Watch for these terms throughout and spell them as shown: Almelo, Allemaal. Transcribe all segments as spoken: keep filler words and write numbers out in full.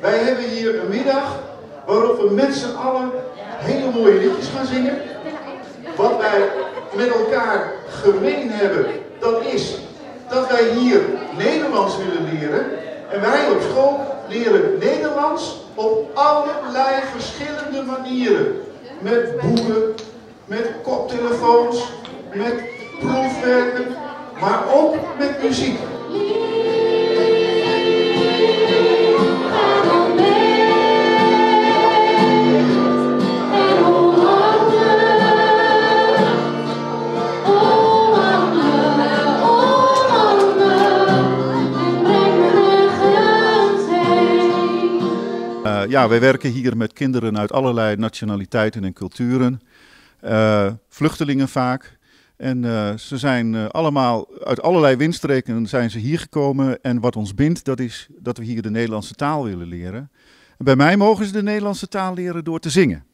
Wij hebben hier een middag waarop we met z'n allen hele mooie liedjes gaan zingen. Wat wij met elkaar gemeen hebben, dat is dat wij hier Nederlands willen leren. En wij op school leren Nederlands op allerlei verschillende manieren. Met boeken, met koptelefoons, met proefwerken, maar ook met muziek. Ja, wij werken hier met kinderen uit allerlei nationaliteiten en culturen, uh, vluchtelingen vaak. En uh, ze zijn uh, allemaal, uit allerlei windstreken zijn ze hier gekomen. En wat ons bindt, dat is dat we hier de Nederlandse taal willen leren. En bij mij mogen ze de Nederlandse taal leren door te zingen.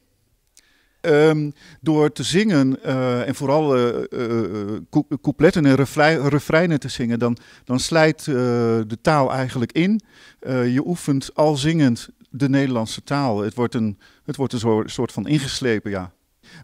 Um, door te zingen uh, en vooral uh, uh, coupletten en refreinen te zingen, dan, dan slijt uh, de taal eigenlijk in. Uh, je oefent al zingend de Nederlandse taal. Het wordt een, het wordt een soort van ingeslepen, ja.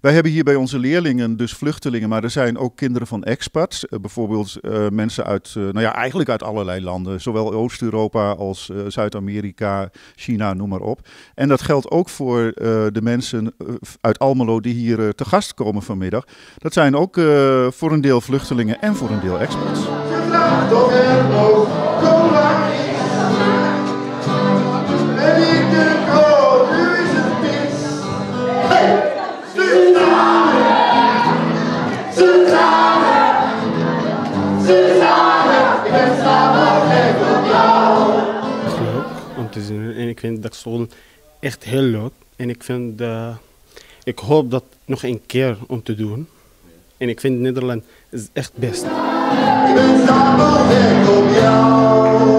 Wij hebben hier bij onze leerlingen dus vluchtelingen, maar er zijn ook kinderen van expats. Bijvoorbeeld uh, mensen uit, uh, nou ja, eigenlijk uit allerlei landen. Zowel Oost-Europa als uh, Zuid-Amerika, China, noem maar op. En dat geldt ook voor uh, de mensen uit Almelo die hier uh, te gast komen vanmiddag. Dat zijn ook uh, voor een deel vluchtelingen en voor een deel expats. Om te zien. En ik vind dat school echt heel leuk. En ik, vind, uh, ik hoop dat nog een keer om te doen. En ik vind Nederland is echt best. Ik ben samen op jou.